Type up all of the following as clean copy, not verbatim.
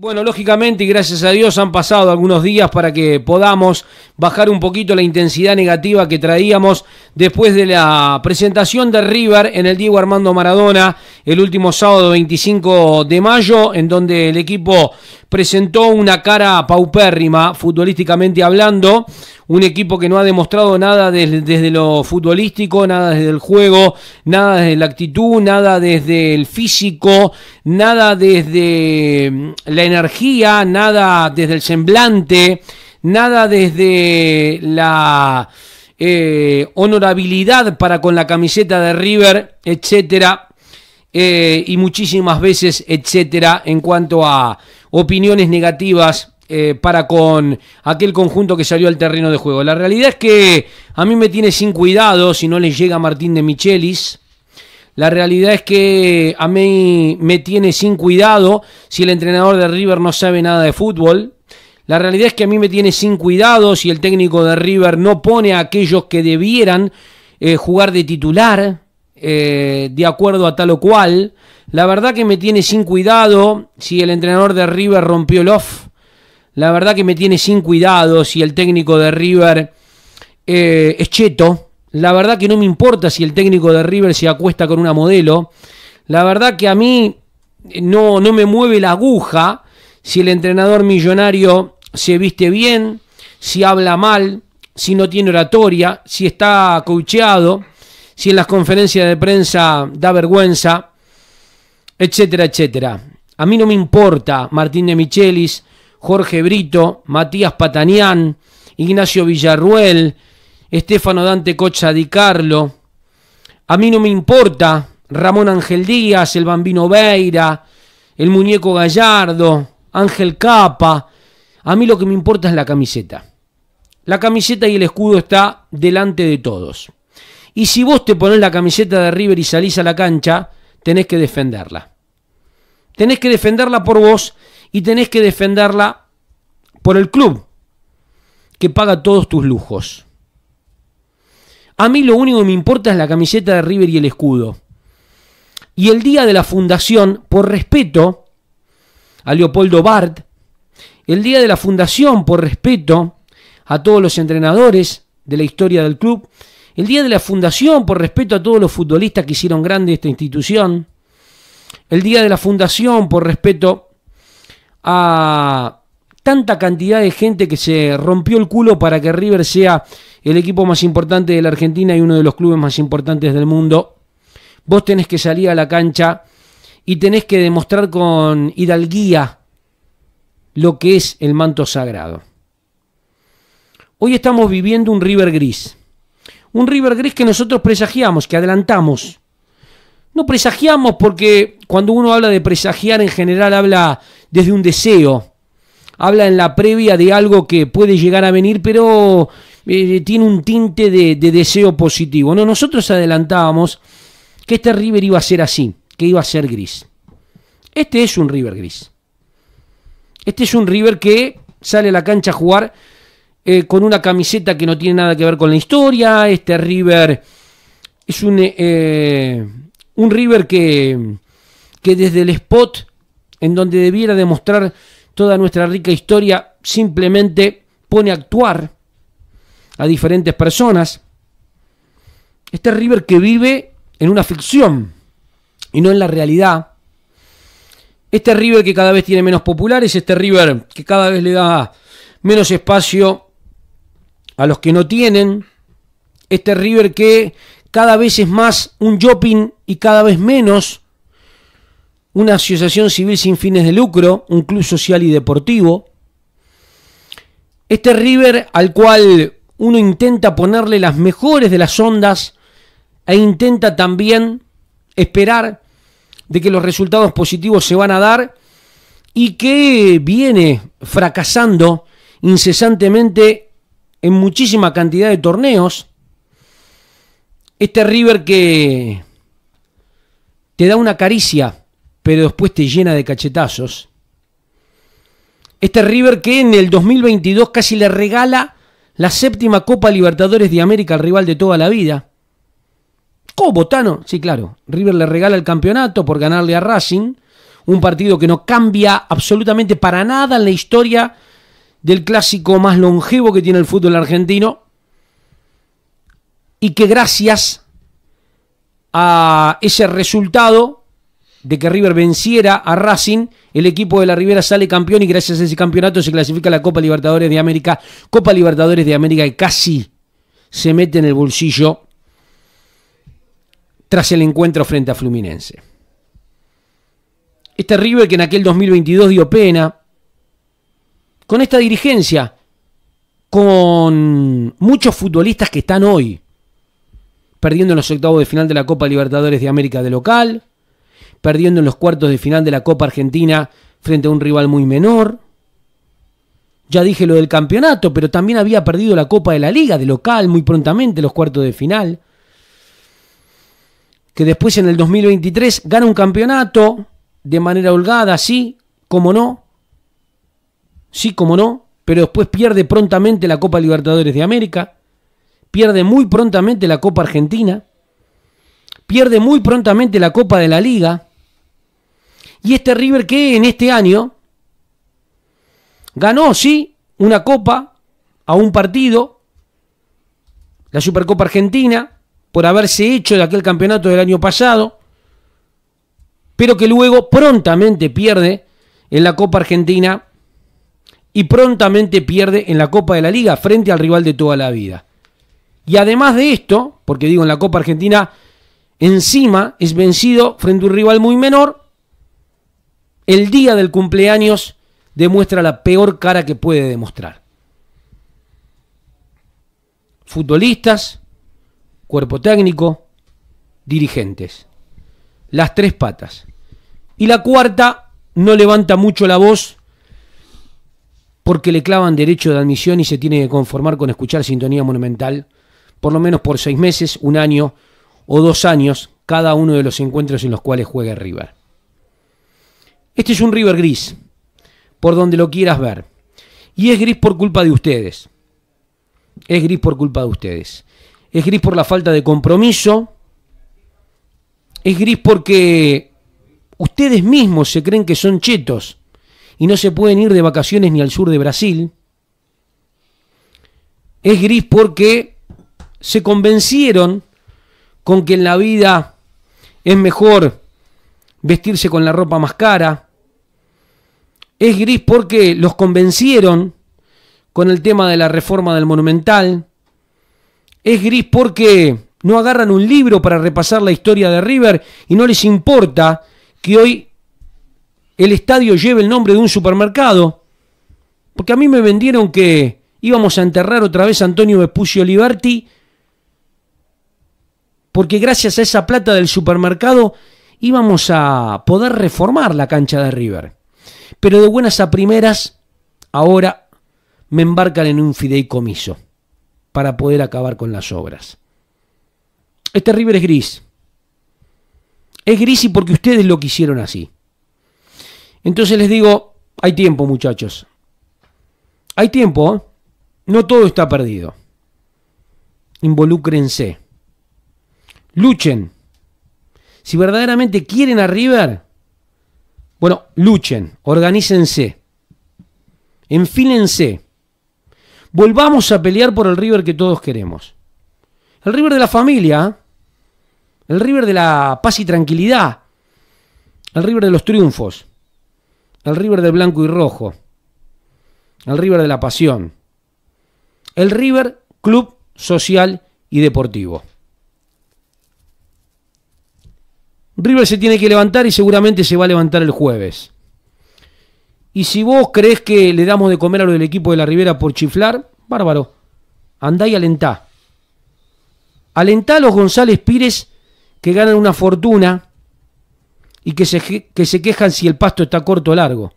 Bueno, lógicamente, y gracias a Dios, han pasado algunos días para que podamos bajar un poquito la intensidad negativa que traíamos después de la presentación de River en el Diego Armando Maradona el último sábado 25 de mayo, en donde el equipo presentó una cara paupérrima, futbolísticamente hablando, un equipo que no ha demostrado nada desde lo futbolístico, nada desde el juego, nada desde la actitud, nada desde el físico, nada desde la energía, nada desde el semblante, nada desde la honorabilidad para con la camiseta de River, etcétera, y muchísimas veces, etcétera, en cuanto a opiniones negativas para con aquel conjunto que salió al terreno de juego. La realidad es que a mí me tiene sin cuidado si no le llega Martín Demichelis. La realidad es que a mí me tiene sin cuidado si el entrenador de River no sabe nada de fútbol. La realidad es que a mí me tiene sin cuidado si el técnico de River no pone a aquellos que debieran jugar de titular de acuerdo a tal o cual. La verdad que me tiene sin cuidado si el entrenador de River rompió el off. La verdad que me tiene sin cuidado si el técnico de River es cheto. La verdad que no me importa si el técnico de River se acuesta con una modelo. La verdad que a mí no me mueve la aguja si el entrenador millonario se viste bien, si habla mal, si no tiene oratoria, si está coacheado, si en las conferencias de prensa da vergüenza, etcétera, etcétera. A mí no me importa Martín Demichelis, Jorge Brito, Matías Patanián, Ignacio Villarruel, Estefano Dante Cocha Di Carlo. A mí no me importa Ramón Ángel Díaz, el Bambino Beira, el Muñeco Gallardo, Ángel Cappa. A mí lo que me importa es la camiseta. La camiseta y el escudo está delante de todos. Y si vos te pones la camiseta de River y salís a la cancha, tenés que defenderla. Tenés que defenderla por vos y tenés que defenderla por el club que paga todos tus lujos. A mí lo único que me importa es la camiseta de River y el escudo. Y el día de la fundación, por respeto a Leopoldo Bard, el día de la fundación, por respeto a todos los entrenadores de la historia del club, el día de la fundación, por respeto a todos los futbolistas que hicieron grande esta institución, el día de la fundación, por respeto a tanta cantidad de gente que se rompió el culo para que River sea el equipo más importante de la Argentina y uno de los clubes más importantes del mundo, vos tenés que salir a la cancha y tenés que demostrar con hidalguía lo que es el manto sagrado. Hoy estamos viviendo un River gris. Un River gris que nosotros presagiamos, que adelantamos. No presagiamos porque cuando uno habla de presagiar en general habla desde un deseo. Habla en la previa de algo que puede llegar a venir, pero tiene un tinte de deseo positivo. No, nosotros adelantábamos que este River iba a ser así, que iba a ser gris. Este es un River gris. Este es un River que sale a la cancha a jugar con una camiseta que no tiene nada que ver con la historia. Este River es un River que desde el spot en donde debiera demostrar toda nuestra rica historia simplemente pone a actuar a diferentes personas. Este River que vive en una ficción y no en la realidad. Este River que cada vez tiene menos populares. Este River que cada vez le da menos espacio a los que no tienen. Este River que cada vez es más un shopping y cada vez menos una asociación civil sin fines de lucro, un club social y deportivo. Este River al cual uno intenta ponerle las mejores de las ondas e intenta también esperar de que los resultados positivos se van a dar y que viene fracasando incesantemente en muchísima cantidad de torneos. Este River que te da una caricia pero después te llena de cachetazos. Este River que en el 2022 casi le regala la 7ª Copa Libertadores de América al rival de toda la vida. ¿Cómo, Tano? Sí, claro. River le regala el campeonato por ganarle a Racing. un partido que no cambia absolutamente para nada en la historia del clásico más longevo que tiene el fútbol argentino, y que gracias a ese resultado de que River venciera a Racing, el equipo de la Ribera sale campeón, y gracias a ese campeonato se clasifica a la Copa Libertadores de América, que casi se mete en el bolsillo tras el encuentro frente a Fluminense. Este River que en aquel 2022 dio pena, con esta dirigencia, con muchos futbolistas que están hoy perdiendo en los octavos de final de la Copa Libertadores de América de local, perdiendo en los cuartos de final de la Copa Argentina frente a un rival muy menor. Ya dije lo del campeonato, pero también había perdido la Copa de la Liga de local muy prontamente, los cuartos de final. Que después en el 2023 gana un campeonato de manera holgada, sí, como no, pero después pierde prontamente la Copa Libertadores de América, pierde muy prontamente la Copa Argentina, pierde muy prontamente la Copa de la Liga. Y este River que en este año ganó, sí, una copa a un partido, la Supercopa Argentina, por haberse hecho de aquel campeonato del año pasado, pero que luego prontamente pierde en la Copa Argentina y prontamente pierde en la Copa de la Liga frente al rival de toda la vida. Y además de esto, porque digo, en la Copa Argentina encima es vencido frente a un rival muy menor, el día del cumpleaños demuestra la peor cara que puede demostrar. Futbolistas, cuerpo técnico, dirigentes. Las tres patas. Y la cuarta no levanta mucho la voz porque le clavan derecho de admisión y se tiene que conformar con escuchar Sintonía Monumental por lo menos por 6 meses, un año o 2 años cada uno de los encuentros en los cuales juega River. Este es un River gris, por donde lo quieras ver. Y es gris por culpa de ustedes. Es gris por culpa de ustedes. Es gris por la falta de compromiso. Es gris porque ustedes mismos se creen que son chetos y no se pueden ir de vacaciones ni al sur de Brasil. Es gris porque se convencieron con que en la vida es mejor vestirse con la ropa más cara. Es gris porque los convencieron con el tema de la reforma del Monumental. Es gris porque no agarran un libro para repasar la historia de River y no les importa que hoy el estadio lleve el nombre de un supermercado. Porque a mí me vendieron que íbamos a enterrar otra vez a Antonio Vespucio Liberti, porque gracias a esa plata del supermercado íbamos a poder reformar la cancha de River. Pero de buenas a primeras, ahora me embarcan en un fideicomiso para poder acabar con las obras. Este River es gris. Es gris y porque ustedes lo quisieron así. Entonces les digo, hay tiempo, muchachos. Hay tiempo, ¿eh? No todo está perdido. Involúcrense. Luchen. Si verdaderamente quieren a River, bueno, luchen, organícense, enfílense, volvamos a pelear por el River que todos queremos. El River de la familia, el River de la paz y tranquilidad, el River de los triunfos, el River del blanco y rojo, el River de la pasión, el River club social y deportivo. River se tiene que levantar y seguramente se va a levantar el jueves. Y si vos crees que le damos de comer a lo del equipo de la Ribera por chiflar, bárbaro, andá y alentá. Alentá a los González Pires que ganan una fortuna y que se quejan si el pasto está corto o largo.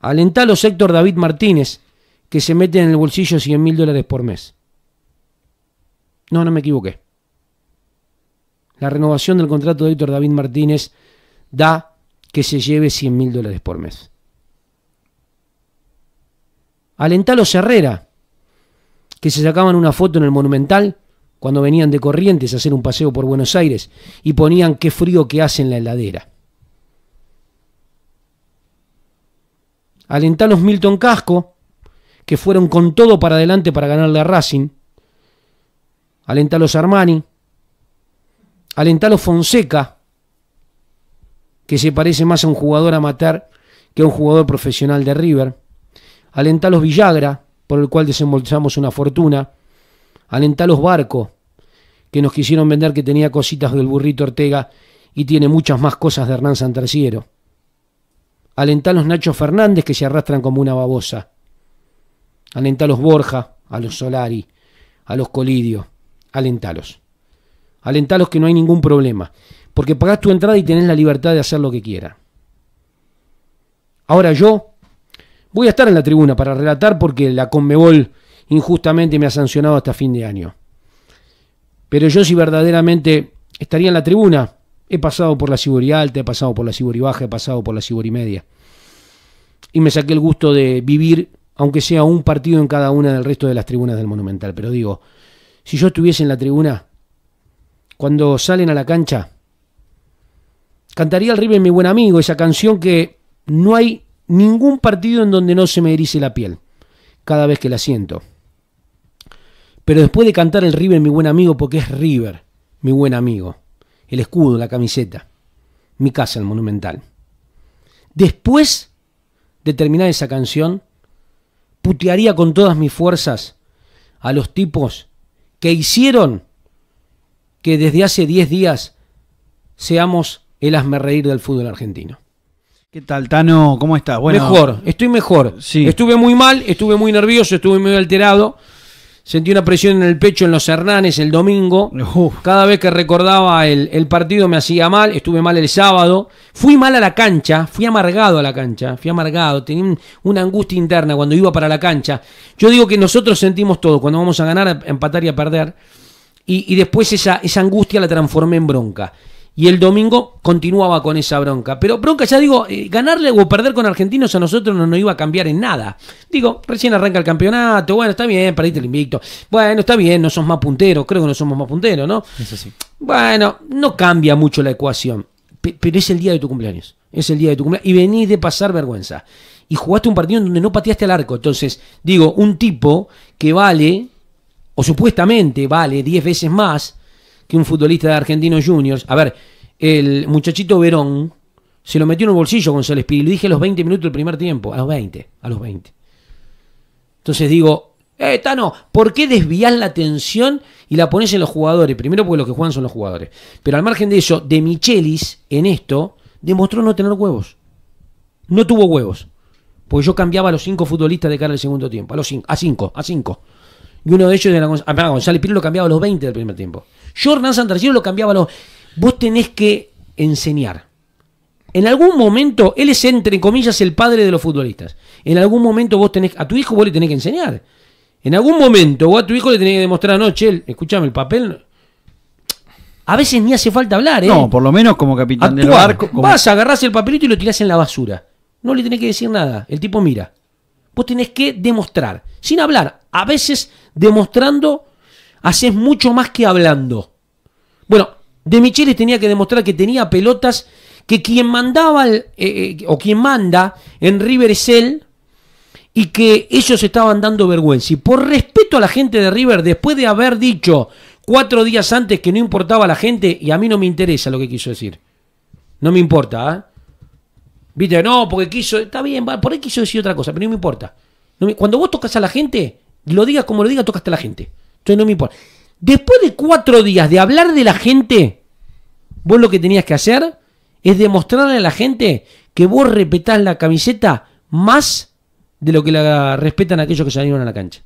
Alentá a los Héctor David Martínez que se meten en el bolsillo $100.000 por mes. No me equivoqué. La renovación del contrato de Héctor David Martínez da que se lleve $100.000 por mes. Alentá a los Herrera, que se sacaban una foto en el Monumental cuando venían de Corrientes a hacer un paseo por Buenos Aires y ponían qué frío que hace en la heladera. alentanos Milton Casco, que fueron con todo para adelante para ganarle a Racing. Alentalos Armani, alentalos Fonseca, que se parece más a un jugador amateur que a un jugador profesional de River. Alentalos Villagra, por el cual desembolsamos una fortuna. Alentalos Barco, que nos quisieron vender que tenía cositas del Burrito Ortega y tiene muchas más cosas de Hernán Santarsiero. Alentalos Nacho Fernández, que se arrastran como una babosa. Alentalos Borja, a los Solari, a los Colidio. Alentalos. Alentalos, que no hay ningún problema, porque pagás tu entrada y tenés la libertad de hacer lo que quieras. Ahora yo voy a estar en la tribuna para relatar, porque la Conmebol injustamente me ha sancionado hasta fin de año. Pero yo, si verdaderamente estaría en la tribuna, he pasado por la Cibori alta, he pasado por la Cibori baja, he pasado por la Cibori media. Y me saqué el gusto de vivir, aunque sea un partido en cada una del resto de las tribunas del Monumental. Pero digo, si yo estuviese en la tribuna, cuando salen a la cancha, cantaría al River Mi Buen Amigo, esa canción que no hay ningún partido en donde no se me erice la piel cada vez que la siento. Pero después de cantar el River Mi Buen Amigo, porque es River, mi buen amigo, el escudo, la camiseta, mi casa, el Monumental. Después de terminar esa canción, putearía con todas mis fuerzas a los tipos que hicieron que desde hace 10 días seamos el hazmerreír del fútbol argentino. ¿Qué tal, Tano? ¿Cómo estás? Bueno, mejor, estoy mejor. Sí. Estuve muy mal, estuve muy nervioso, estuve muy alterado. Sentí una presión en el pecho en los Hernández el domingo. Uf. Cada vez que recordaba el partido me hacía mal. Estuve mal el sábado. Fui mal a la cancha. Fui amargado a la cancha. Fui amargado. Tenía una angustia interna cuando iba para la cancha. Yo digo que nosotros sentimos todo. Cuando vamos a ganar, a empatar y a perder. Y después esa angustia la transformé en bronca. Y el domingo continuaba con esa bronca. Pero bronca, ya digo, ganarle o perder con argentinos a nosotros no nos iba a cambiar en nada. Digo, recién arranca el campeonato, bueno, está bien, perdiste el invicto. Bueno, está bien, no sos más puntero, creo que no somos más punteros, ¿no? Eso sí. Bueno, no cambia mucho la ecuación. Pero es el día de tu cumpleaños. Es el día de tu cumpleaños. Y venís de pasar vergüenza. Y jugaste un partido en donde no pateaste al arco. Entonces, digo, un tipo que vale, o supuestamente vale, 10 veces más que un futbolista de Argentinos Juniors. A ver, el muchachito Verón se lo metió en el bolsillo González Piri, lo dije a los 20 minutos del primer tiempo, a los 20. Entonces digo, Tano, ¿por qué desvías la atención y la pones en los jugadores? Primero porque los que juegan son los jugadores, pero al margen de eso, Demichelis en esto demostró no tener huevos. No tuvo huevos, porque yo cambiaba a los 5 futbolistas de cara al segundo tiempo, a 5. Y uno de ellos era González Piri, lo cambiaba a los 20 del primer tiempo. Yo, Hernán Santarsiero, lo cambiaba a los... Vos tenés que enseñar. En algún momento, él es, entre comillas, el padre de los futbolistas. En algún momento vos tenés... A tu hijo vos le tenés que enseñar. En algún momento vos a tu hijo le tenés que demostrar, anoche, escuchame, el papel... A veces ni hace falta hablar, ¿eh? No, por lo menos como capitán del barco... Como... Vas, agarrás el papelito y lo tirás en la basura. No le tenés que decir nada. El tipo mira. Vos tenés que demostrar. Sin hablar. A veces... demostrando, haces mucho más que hablando. Bueno, Demichelis tenía que demostrar que tenía pelotas, que quien mandaba o quien manda en River es él, y que ellos estaban dando vergüenza. Y por respeto a la gente de River, después de haber dicho 4 días antes que no importaba a la gente, y a mí no me interesa lo que quiso decir. No me importa, ¿eh? Viste, no, porque quiso, está bien, por ahí quiso decir otra cosa, pero no me importa. Cuando vos tocas a la gente... Lo digas como lo digas, tocaste a la gente. Entonces no me importa. Después de 4 días de hablar de la gente, vos lo que tenías que hacer es demostrarle a la gente que vos respetás la camiseta más de lo que la respetan aquellos que salieron a la cancha.